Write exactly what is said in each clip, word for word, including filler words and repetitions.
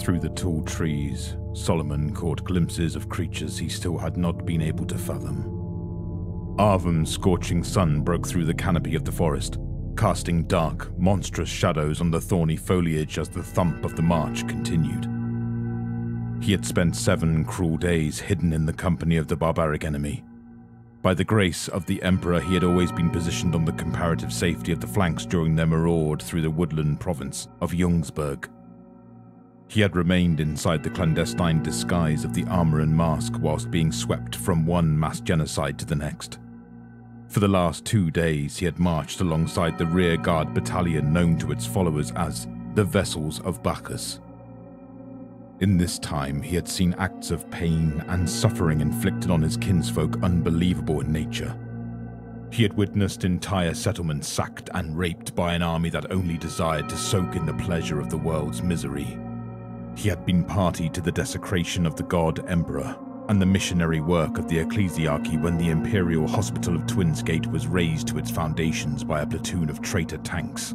Through the tall trees, Solomon caught glimpses of creatures he still had not been able to fathom. Arvum's scorching sun broke through the canopy of the forest, casting dark, monstrous shadows on the thorny foliage as the thump of the march continued. He had spent seven cruel days hidden in the company of the barbaric enemy. By the grace of the Emperor, he had always been positioned on the comparative safety of the flanks during their maraud through the woodland province of Jungsberg. He had remained inside the clandestine disguise of the armor and mask whilst being swept from one mass genocide to the next. For the last two days, he had marched alongside the rearguard battalion known to its followers as the Vessels of Bacchus. In this time, he had seen acts of pain and suffering inflicted on his kinsfolk unbelievable in nature. He had witnessed entire settlements sacked and raped by an army that only desired to soak in the pleasure of the world's misery. He had been party to the desecration of the god Emperor and the missionary work of the ecclesiarchy when the Imperial Hospital of Twinsgate was razed to its foundations by a platoon of traitor tanks.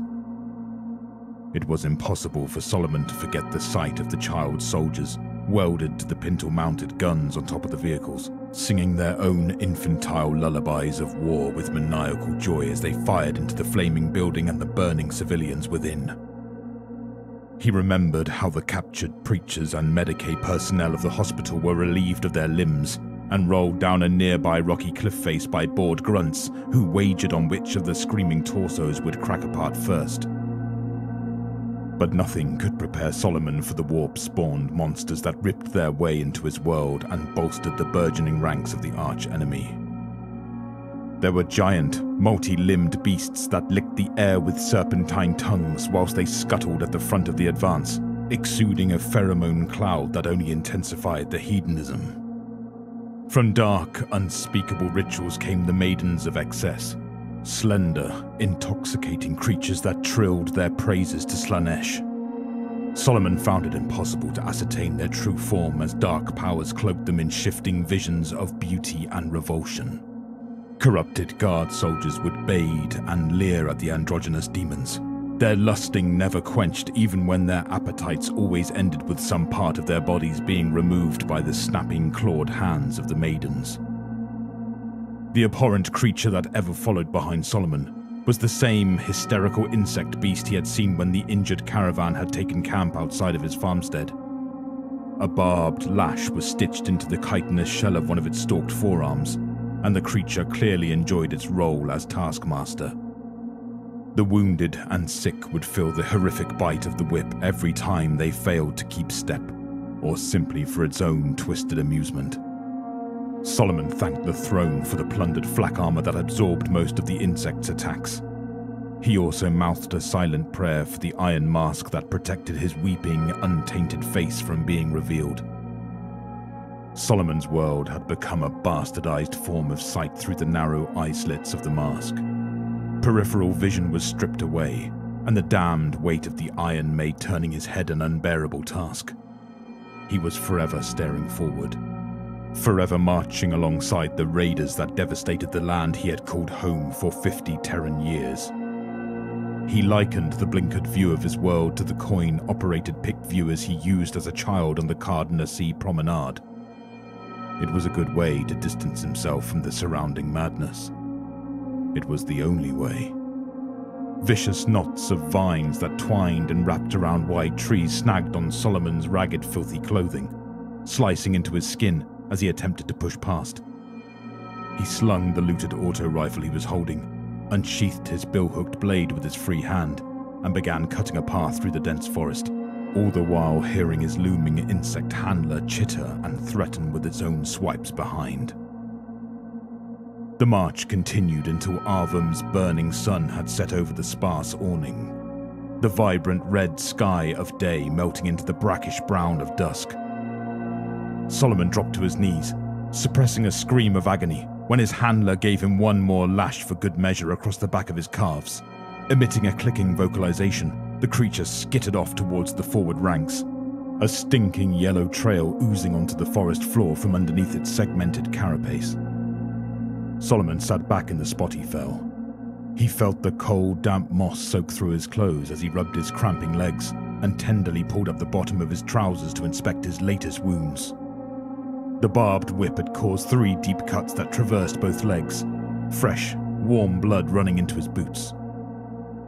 It was impossible for Solomon to forget the sight of the child soldiers, welded to the pintle-mounted guns on top of the vehicles, singing their own infantile lullabies of war with maniacal joy as they fired into the flaming building and the burning civilians within. He remembered how the captured preachers and Medicaid personnel of the hospital were relieved of their limbs and rolled down a nearby rocky cliff face by bored grunts who wagered on which of the screaming torsos would crack apart first. But nothing could prepare Solomon for the warp-spawned monsters that ripped their way into his world and bolstered the burgeoning ranks of the arch-enemy. There were giant, multi-limbed beasts that licked the air with serpentine tongues whilst they scuttled at the front of the advance, exuding a pheromone cloud that only intensified the hedonism. From dark, unspeakable rituals came the maidens of excess, slender, intoxicating creatures that trilled their praises to Slaanesh. Solomon found it impossible to ascertain their true form as dark powers cloaked them in shifting visions of beauty and revulsion. Corrupted guard soldiers would bait and leer at the androgynous demons, their lusting never quenched even when their appetites always ended with some part of their bodies being removed by the snapping, clawed hands of the maidens. The abhorrent creature that ever followed behind Solomon was the same hysterical insect beast he had seen when the injured caravan had taken camp outside of his farmstead. A barbed lash was stitched into the chitinous shell of one of its stalked forearms, and the creature clearly enjoyed its role as taskmaster. The wounded and sick would feel the horrific bite of the whip every time they failed to keep step, or simply for its own twisted amusement. Solomon thanked the throne for the plundered flak armor that absorbed most of the insect's attacks. He also mouthed a silent prayer for the iron mask that protected his weeping, untainted face from being revealed. Solomon's world had become a bastardized form of sight through the narrow eye slits of the mask. Peripheral vision was stripped away, and the damned weight of the iron made turning his head an unbearable task. He was forever staring forward, forever marching alongside the raiders that devastated the land he had called home for fifty Terran years. He likened the blinkered view of his world to the coin-operated pick viewers he used as a child on the Cardinacy Promenade. It was a good way to distance himself from the surrounding madness. It was the only way. Vicious knots of vines that twined and wrapped around wide trees snagged on Solomon's ragged, filthy clothing, slicing into his skin as he attempted to push past. He slung the looted auto rifle he was holding, unsheathed his bill-hooked blade with his free hand, and began cutting a path through the dense forest, all the while hearing his looming insect handler chitter and threaten with its own swipes behind. The march continued until Arvum's burning sun had set over the sparse awning, the vibrant red sky of day melting into the brackish brown of dusk. Solomon dropped to his knees, suppressing a scream of agony, when his handler gave him one more lash for good measure across the back of his calves. Emitting a clicking vocalization, the creature skittered off towards the forward ranks, a stinking yellow trail oozing onto the forest floor from underneath its segmented carapace. Solomon sat back in the spot he fell. He felt the cold, damp moss soak through his clothes as he rubbed his cramping legs, and tenderly pulled up the bottom of his trousers to inspect his latest wounds. The barbed whip had caused three deep cuts that traversed both legs, fresh, warm blood running into his boots.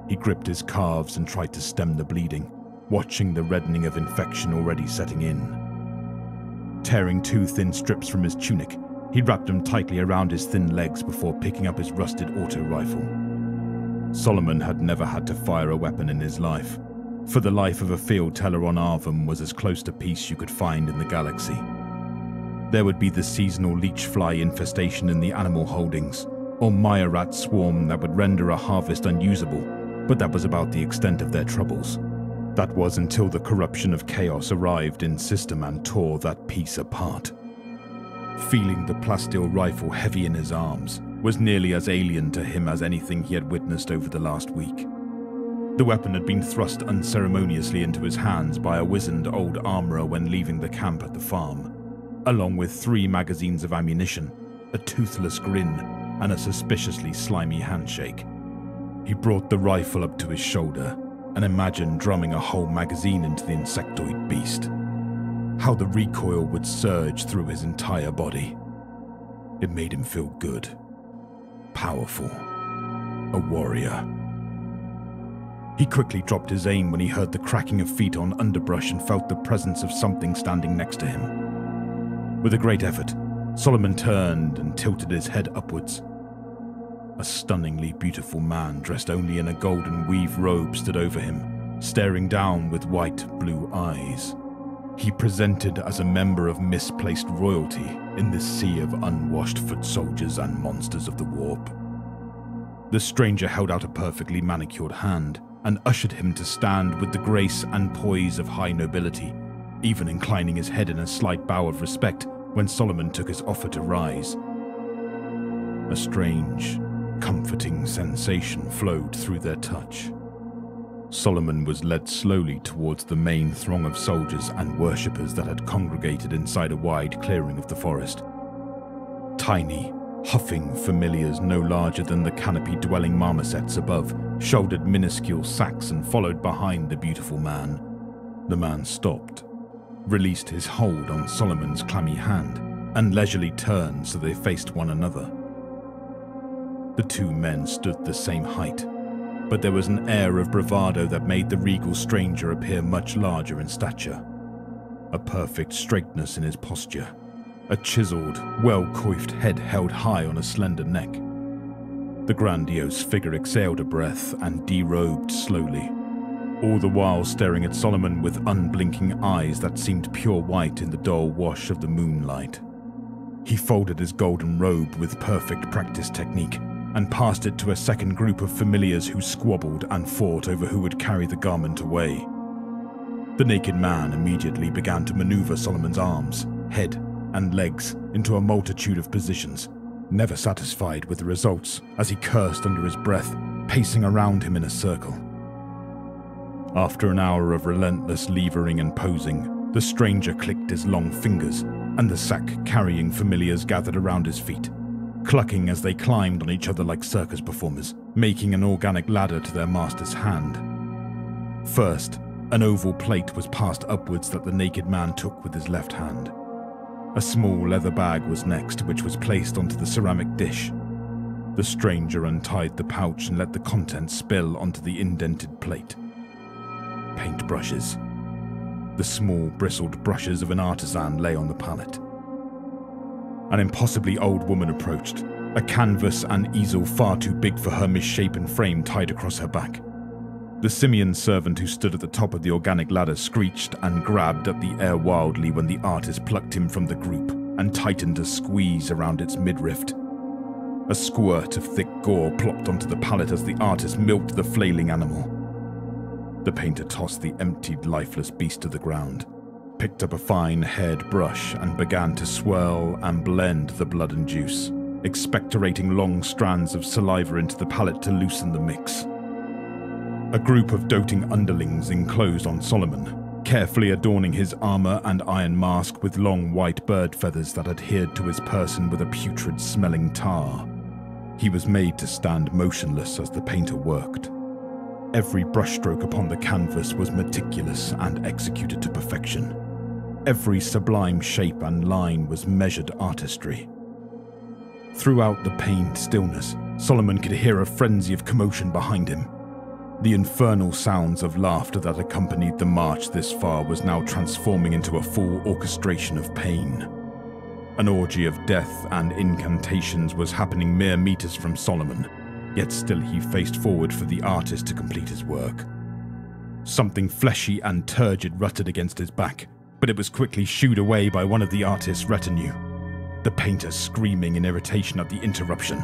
He gripped his calves and tried to stem the bleeding, watching the reddening of infection already setting in. Tearing two thin strips from his tunic, he wrapped them tightly around his thin legs before picking up his rusted auto-rifle. Solomon had never had to fire a weapon in his life, for the life of a field teller on Arvum was as close to peace you could find in the galaxy. There would be the seasonal leechfly infestation in the animal holdings, or mire rat swarm that would render a harvest unusable, but that was about the extent of their troubles. That was until the corruption of chaos arrived in system and tore that piece apart. Feeling the plastil rifle heavy in his arms was nearly as alien to him as anything he had witnessed over the last week. The weapon had been thrust unceremoniously into his hands by a wizened old armourer when leaving the camp at the farm, along with three magazines of ammunition, a toothless grin, and a suspiciously slimy handshake. He brought the rifle up to his shoulder and imagined drumming a whole magazine into the insectoid beast. How the recoil would surge through his entire body. It made him feel good, powerful, a warrior. He quickly dropped his aim when he heard the cracking of feet on underbrush and felt the presence of something standing next to him. With a great effort, Solomon turned and tilted his head upwards. A stunningly beautiful man dressed only in a golden weave robe stood over him, staring down with white, blue eyes. He presented as a member of misplaced royalty in this sea of unwashed foot soldiers and monsters of the warp. The stranger held out a perfectly manicured hand and ushered him to stand with the grace and poise of high nobility, even inclining his head in a slight bow of respect when Solomon took his offer to rise. A strange, comforting sensation flowed through their touch. Solomon was led slowly towards the main throng of soldiers and worshippers that had congregated inside a wide clearing of the forest. Tiny, huffing familiars no larger than the canopy-dwelling marmosets above shouldered minuscule sacks and followed behind the beautiful man. The man stopped, released his hold on Solomon's clammy hand, and leisurely turned so they faced one another. The two men stood the same height, but there was an air of bravado that made the regal stranger appear much larger in stature. A perfect straightness in his posture, a chiseled, well-coiffed head held high on a slender neck. The grandiose figure exhaled a breath and derobed slowly, all the while staring at Solomon with unblinking eyes that seemed pure white in the dull wash of the moonlight. He folded his golden robe with perfect practice technique, and passed it to a second group of familiars who squabbled and fought over who would carry the garment away. The naked man immediately began to maneuver Solomon's arms, head, and legs into a multitude of positions, never satisfied with the results as he cursed under his breath, pacing around him in a circle. After an hour of relentless levering and posing, the stranger clicked his long fingers, and the sack-carrying familiars gathered around his feet, clucking as they climbed on each other like circus performers, making an organic ladder to their master's hand. First, an oval plate was passed upwards that the naked man took with his left hand. A small leather bag was next, which was placed onto the ceramic dish. The stranger untied the pouch and let the contents spill onto the indented plate. Paintbrushes. The small, bristled brushes of an artisan lay on the pallet. An impossibly old woman approached, a canvas and easel far too big for her misshapen frame tied across her back. The simian servant who stood at the top of the organic ladder screeched and grabbed at the air wildly when the artist plucked him from the group and tightened a squeeze around its midriff. A squirt of thick gore plopped onto the pallet as the artist milked the flailing animal. The painter tossed the emptied, lifeless beast to the ground, picked up a fine-haired brush and began to swirl and blend the blood and juice, expectorating long strands of saliva into the palate to loosen the mix. A group of doting underlings enclosed on Solomon, carefully adorning his armor and iron mask with long white bird feathers that adhered to his person with a putrid-smelling tar. He was made to stand motionless as the painter worked. Every brushstroke upon the canvas was meticulous and executed to perfection. Every sublime shape and line was measured artistry. Throughout the pained stillness, Solomon could hear a frenzy of commotion behind him. The infernal sounds of laughter that accompanied the march this far was now transforming into a full orchestration of pain. An orgy of death and incantations was happening mere meters from Solomon, yet still he faced forward for the artist to complete his work. Something fleshy and turgid rutted against his back, but it was quickly shooed away by one of the artist's retinue, the painter screaming in irritation at the interruption.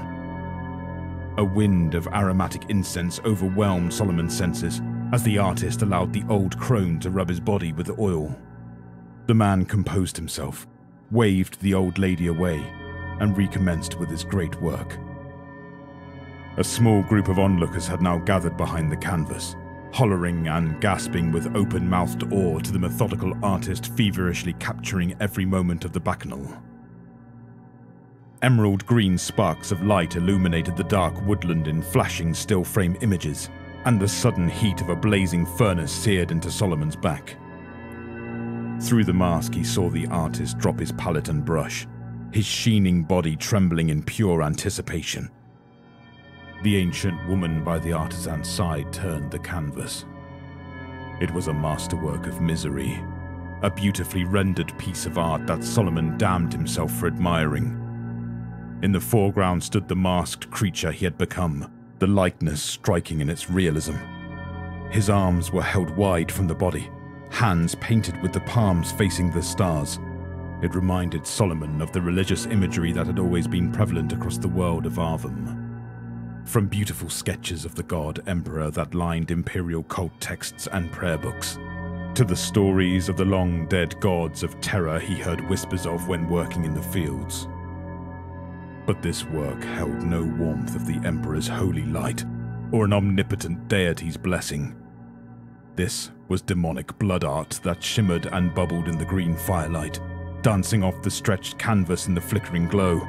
A wind of aromatic incense overwhelmed Solomon's senses as the artist allowed the old crone to rub his body with oil. The man composed himself, waved the old lady away, and recommenced with his great work. A small group of onlookers had now gathered behind the canvas, hollering and gasping with open-mouthed awe to the methodical artist feverishly capturing every moment of the bacchanal. Emerald green sparks of light illuminated the dark woodland in flashing still-frame images, and the sudden heat of a blazing furnace seared into Solomon's back. Through the mask he saw the artist drop his palette and brush, his sheening body trembling in pure anticipation. The ancient woman by the artisan's side turned the canvas. It was a masterwork of misery, a beautifully rendered piece of art that Solomon damned himself for admiring. In the foreground stood the masked creature he had become, the likeness striking in its realism. His arms were held wide from the body, hands painted with the palms facing the stars. It reminded Solomon of the religious imagery that had always been prevalent across the world of Arvum. From beautiful sketches of the god emperor that lined imperial cult texts and prayer books, to the stories of the long-dead gods of terror he heard whispers of when working in the fields. But this work held no warmth of the Emperor's holy light, or an omnipotent deity's blessing. This was demonic blood art that shimmered and bubbled in the green firelight, dancing off the stretched canvas in the flickering glow.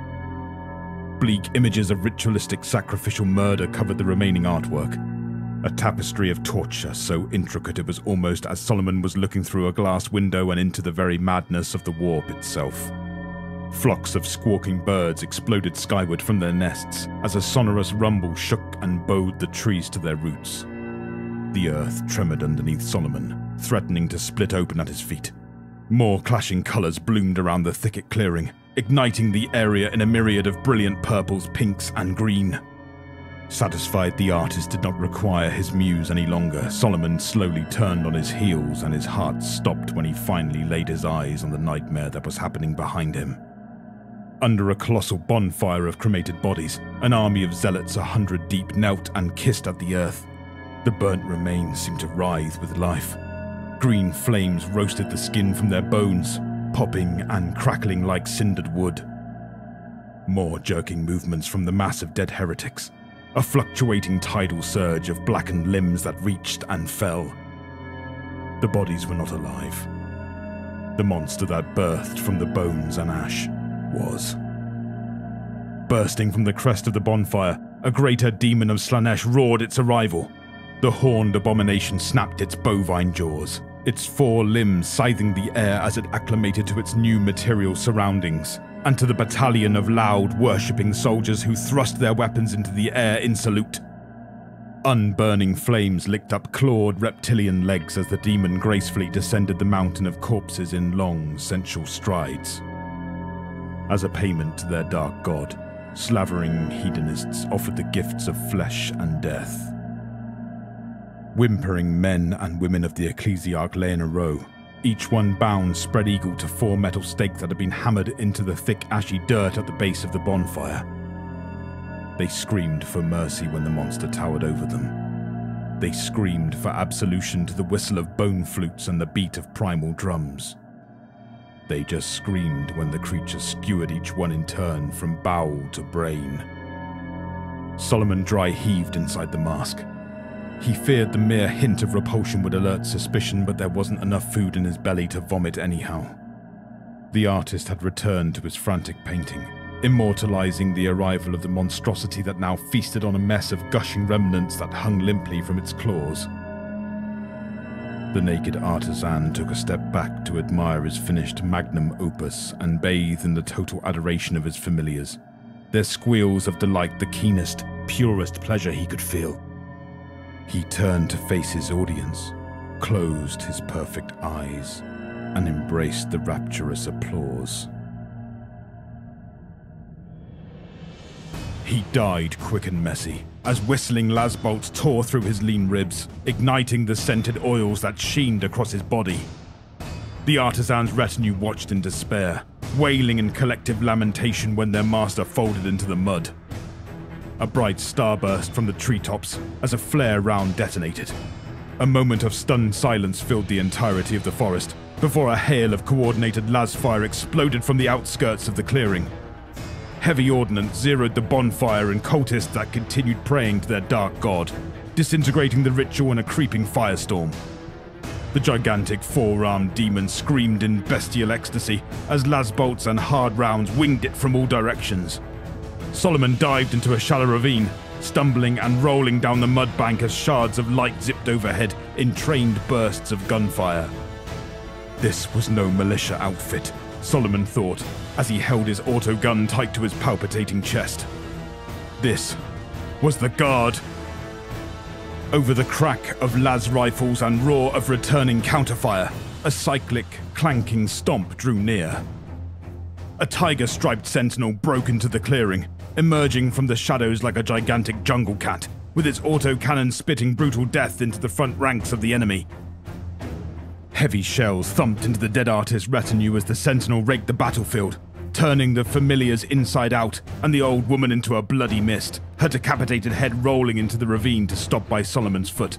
Bleak images of ritualistic sacrificial murder covered the remaining artwork, a tapestry of torture so intricate it was almost as Solomon was looking through a glass window and into the very madness of the warp itself. Flocks of squawking birds exploded skyward from their nests as a sonorous rumble shook and bowed the trees to their roots. The earth tremored underneath Solomon, threatening to split open at his feet. More clashing colours bloomed around the thicket clearing, igniting the area in a myriad of brilliant purples, pinks and green. Satisfied the artist did not require his muse any longer, Solomon slowly turned on his heels and his heart stopped when he finally laid his eyes on the nightmare that was happening behind him. Under a colossal bonfire of cremated bodies, an army of zealots a hundred deep knelt and kissed at the earth. The burnt remains seemed to writhe with life. Green flames roasted the skin from their bones, popping and crackling like cindered wood. More jerking movements from the mass of dead heretics, a fluctuating tidal surge of blackened limbs that reached and fell. The bodies were not alive. The monster that birthed from the bones and ash was. Bursting from the crest of the bonfire, a greater demon of Slaanesh roared its arrival. The horned abomination snapped its bovine jaws, its four limbs scything the air as it acclimated to its new material surroundings, and to the battalion of loud, worshipping soldiers who thrust their weapons into the air in salute. Unburning flames licked up clawed reptilian legs as the demon gracefully descended the mountain of corpses in long, sensual strides. As a payment to their dark god, slavering hedonists offered the gifts of flesh and death. Whimpering men and women of the ecclesiarch lay in a row, each one bound spread-eagle to four metal stakes that had been hammered into the thick ashy dirt at the base of the bonfire. They screamed for mercy when the monster towered over them. They screamed for absolution to the whistle of bone flutes and the beat of primal drums. They just screamed when the creature skewered each one in turn from bowel to brain. Solomon dry heaved inside the mask. He feared the mere hint of repulsion would alert suspicion, but there wasn't enough food in his belly to vomit anyhow. The artist had returned to his frantic painting, immortalizing the arrival of the monstrosity that now feasted on a mess of gushing remnants that hung limply from its claws. The naked artisan took a step back to admire his finished magnum opus and bathe in the total adoration of his familiars, their squeals of delight the keenest, purest pleasure he could feel. He turned to face his audience, closed his perfect eyes, and embraced the rapturous applause. He died quick and messy, as whistling lasbolts tore through his lean ribs, igniting the scented oils that sheened across his body. The artisan's retinue watched in despair, wailing in collective lamentation when their master folded into the mud. A bright starburst from the treetops as a flare round detonated. A moment of stunned silence filled the entirety of the forest, before a hail of coordinated lasfire exploded from the outskirts of the clearing. Heavy ordnance zeroed the bonfire and cultists that continued praying to their dark god, disintegrating the ritual in a creeping firestorm. The gigantic four-armed demon screamed in bestial ecstasy as lasbolts and hard rounds winged it from all directions. Solomon dived into a shallow ravine, stumbling and rolling down the mud bank as shards of light zipped overhead in trained bursts of gunfire. This was no militia outfit, Solomon thought, as he held his autogun tight to his palpitating chest. This was the guard. Over the crack of las rifles and roar of returning counterfire, a cyclic, clanking stomp drew near. A tiger-striped sentinel broke into the clearing, emerging from the shadows like a gigantic jungle cat, with its autocannon spitting brutal death into the front ranks of the enemy. Heavy shells thumped into the dead artist's retinue as the sentinel raked the battlefield, turning the familiars inside out and the old woman into a bloody mist, her decapitated head rolling into the ravine to stop by Solomon's foot.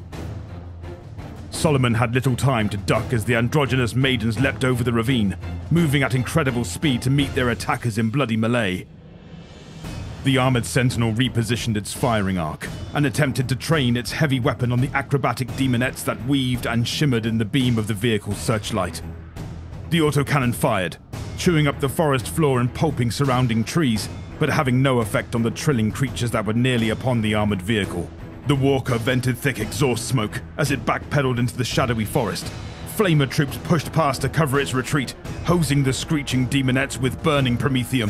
Solomon had little time to duck as the androgynous maidens leapt over the ravine, moving at incredible speed to meet their attackers in bloody melee. The armored sentinel repositioned its firing arc and attempted to train its heavy weapon on the acrobatic demonettes that weaved and shimmered in the beam of the vehicle's searchlight. The autocannon fired, chewing up the forest floor and pulping surrounding trees, but having no effect on the trilling creatures that were nearly upon the armored vehicle. The walker vented thick exhaust smoke as it backpedaled into the shadowy forest. Flamer troops pushed past to cover its retreat, hosing the screeching demonettes with burning promethium.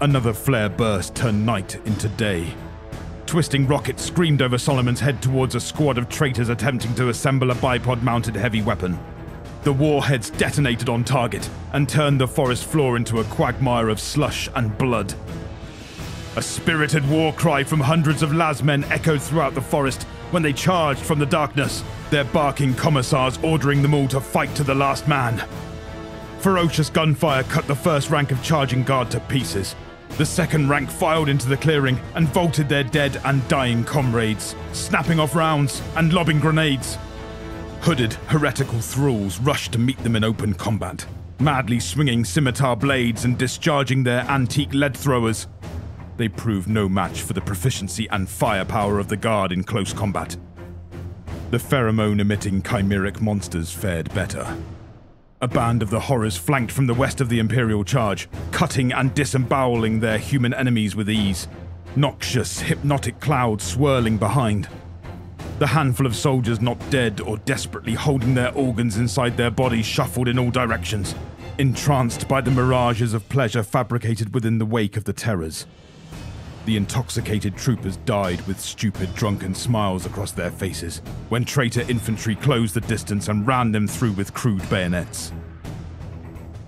Another flare burst turned night into day. Twisting rockets screamed over Solomon's head towards a squad of traitors attempting to assemble a bipod-mounted heavy weapon. The warheads detonated on target and turned the forest floor into a quagmire of slush and blood. A spirited war cry from hundreds of Lasmen echoed throughout the forest when they charged from the darkness, their barking commissars ordering them all to fight to the last man. Ferocious gunfire cut the first rank of charging guard to pieces. The second rank filed into the clearing and vaulted their dead and dying comrades, snapping off rounds and lobbing grenades. Hooded, heretical thralls rushed to meet them in open combat, madly swinging scimitar blades and discharging their antique lead throwers. They proved no match for the proficiency and firepower of the guard in close combat. The pheromone-emitting chimeric monsters fared better. A band of the horrors flanked from the west of the Imperial charge, cutting and disemboweling their human enemies with ease, noxious, hypnotic clouds swirling behind. The handful of soldiers not dead or desperately holding their organs inside their bodies shuffled in all directions, entranced by the mirages of pleasure fabricated within the wake of the terrors. The intoxicated troopers died with stupid, drunken smiles across their faces when traitor infantry closed the distance and ran them through with crude bayonets.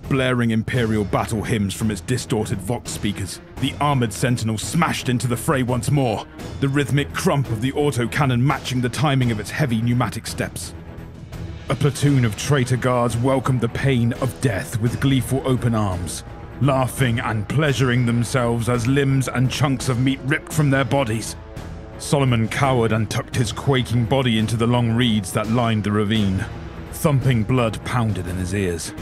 Blaring Imperial battle hymns from its distorted vox speakers, the armored sentinel smashed into the fray once more, the rhythmic crump of the autocannon matching the timing of its heavy pneumatic steps. A platoon of traitor guards welcomed the pain of death with gleeful open arms, laughing and pleasuring themselves as limbs and chunks of meat ripped from their bodies. Solomon cowered and tucked his quaking body into the long reeds that lined the ravine. Thumping blood pounded in his ears.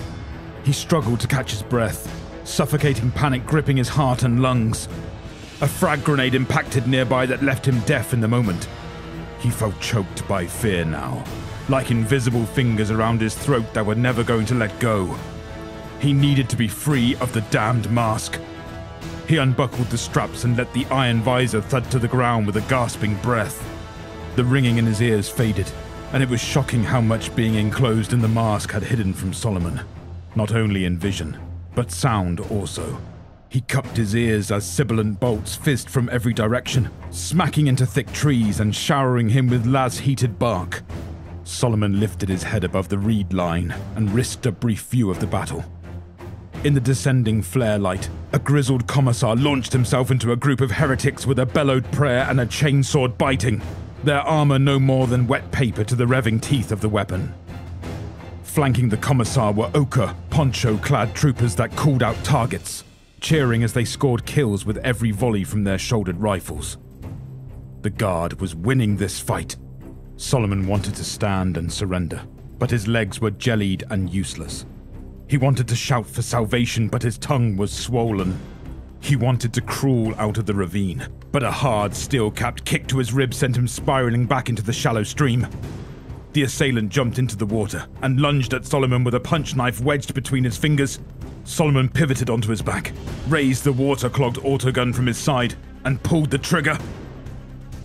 He struggled to catch his breath, suffocating panic gripping his heart and lungs. A frag grenade impacted nearby that left him deaf in the moment. He felt choked by fear now, like invisible fingers around his throat that were never going to let go. He needed to be free of the damned mask. He unbuckled the straps and let the iron visor thud to the ground with a gasping breath. The ringing in his ears faded, and it was shocking how much being enclosed in the mask had hidden from Solomon, not only in vision, but sound also. He cupped his ears as sibilant bolts fizzed from every direction, smacking into thick trees and showering him with las-heated bark. Solomon lifted his head above the reed line and risked a brief view of the battle. In the descending flare light, a grizzled commissar launched himself into a group of heretics with a bellowed prayer and a chainsword biting, their armor no more than wet paper to the revving teeth of the weapon. Flanking the commissar were ochre, poncho-clad troopers that called out targets, cheering as they scored kills with every volley from their shouldered rifles. The guard was winning this fight. Solomon wanted to stand and surrender, but his legs were jellied and useless. He wanted to shout for salvation, but his tongue was swollen. He wanted to crawl out of the ravine, but a hard, steel-capped kick to his ribs sent him spiraling back into the shallow stream. The assailant jumped into the water and lunged at Solomon with a punch knife wedged between his fingers. Solomon pivoted onto his back, raised the water-clogged autogun from his side, and pulled the trigger.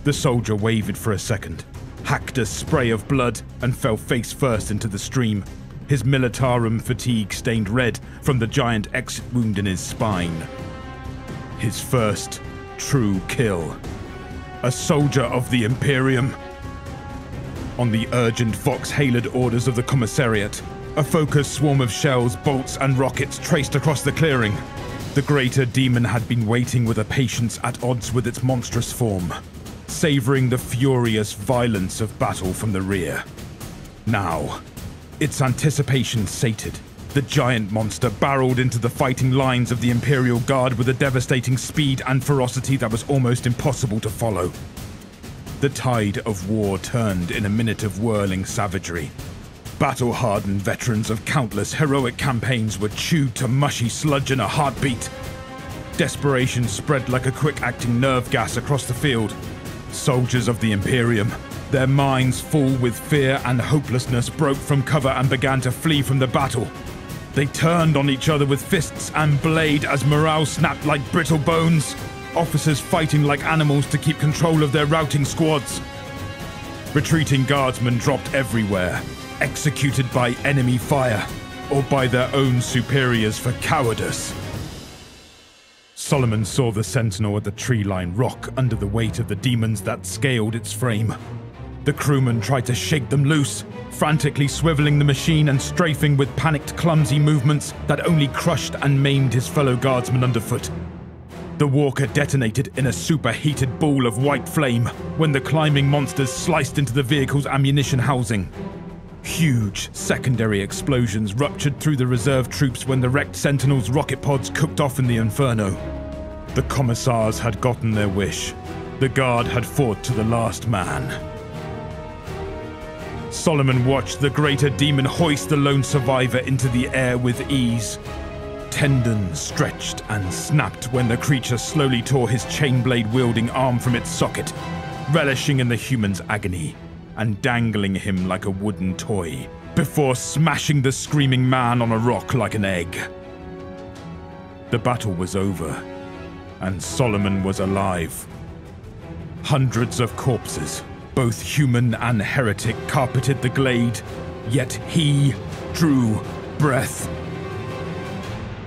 The soldier wavered for a second, hacked a spray of blood, and fell face-first into the stream, his militarum fatigue stained red from the giant exit wound in his spine. His first true kill. A soldier of the Imperium. On the urgent Vox-Haled orders of the Commissariat, a focused swarm of shells, bolts, and rockets traced across the clearing. The greater demon had been waiting with a patience at odds with its monstrous form, savoring the furious violence of battle from the rear. Now, its anticipation sated, the giant monster barreled into the fighting lines of the Imperial Guard with a devastating speed and ferocity that was almost impossible to follow. The tide of war turned in a minute of whirling savagery. Battle-hardened veterans of countless heroic campaigns were chewed to mushy sludge in a heartbeat. Desperation spread like a quick-acting nerve gas across the field. Soldiers of the Imperium, their minds full with fear and hopelessness, broke from cover and began to flee from the battle. They turned on each other with fists and blade as morale snapped like brittle bones, officers fighting like animals to keep control of their routing squads. Retreating guardsmen dropped everywhere, executed by enemy fire or by their own superiors for cowardice. Solomon saw the sentinel at the tree line rock under the weight of the demons that scaled its frame. The crewman tried to shake them loose, frantically swiveling the machine and strafing with panicked, clumsy movements that only crushed and maimed his fellow guardsmen underfoot. The walker detonated in a superheated ball of white flame when the climbing monsters sliced into the vehicle's ammunition housing. Huge secondary explosions ruptured through the reserve troops when the wrecked sentinels' rocket pods cooked off in the inferno. The commissars had gotten their wish. The guard had fought to the last man. Solomon watched the greater demon hoist the lone survivor into the air with ease. Tendons stretched and snapped when the creature slowly tore his chain-blade-wielding arm from its socket, relishing in the human's agony and dangling him like a wooden toy, before smashing the screaming man on a rock like an egg. The battle was over, and Solomon was alive. Hundreds of corpses, both human and heretic, carpeted the glade, yet he drew breath.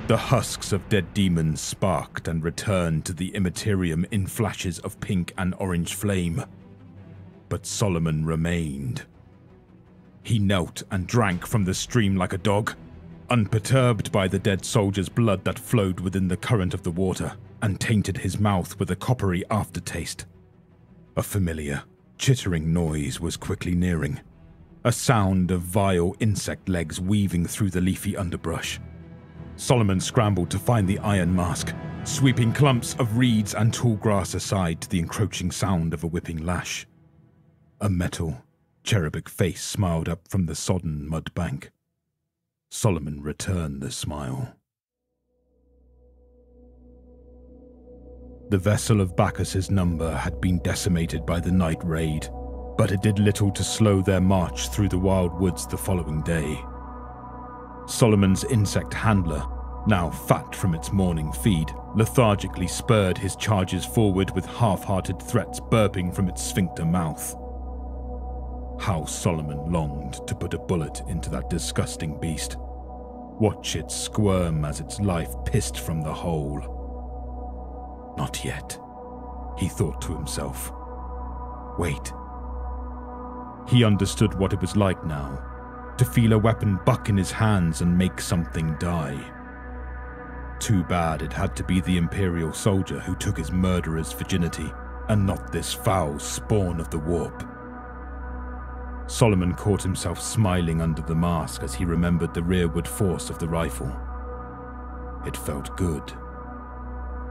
The husks of dead demons sparked and returned to the immaterium in flashes of pink and orange flame. But Solomon remained. He knelt and drank from the stream like a dog, unperturbed by the dead soldier's blood that flowed within the current of the water and tainted his mouth with a coppery aftertaste. A familiar, chittering noise was quickly nearing, a sound of vile insect legs weaving through the leafy underbrush. Solomon scrambled to find the iron mask, sweeping clumps of reeds and tall grass aside to the encroaching sound of a whipping lash. A metal, cherubic face smiled up from the sodden mud bank. Solomon returned the smile. The vessel of Bacchus's number had been decimated by the night raid, but it did little to slow their march through the wild woods the following day. Solomon's insect handler, now fat from its morning feed, lethargically spurred his charges forward with half-hearted threats burping from its sphincter mouth. How Solomon longed to put a bullet into that disgusting beast. Watch it squirm as its life pissed from the hole. Not yet, he thought to himself. Wait. He understood what it was like now, to feel a weapon buck in his hands and make something die. Too bad it had to be the Imperial soldier who took his murderer's virginity, and not this foul spawn of the warp. Solomon caught himself smiling under the mask as he remembered the rearward force of the rifle. It felt good.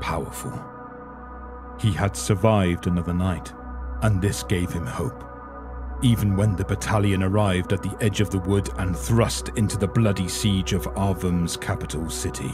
Powerful. He had survived another night, and this gave him hope. Even when the battalion arrived at the edge of the wood and thrust into the bloody siege of Arvum's capital city.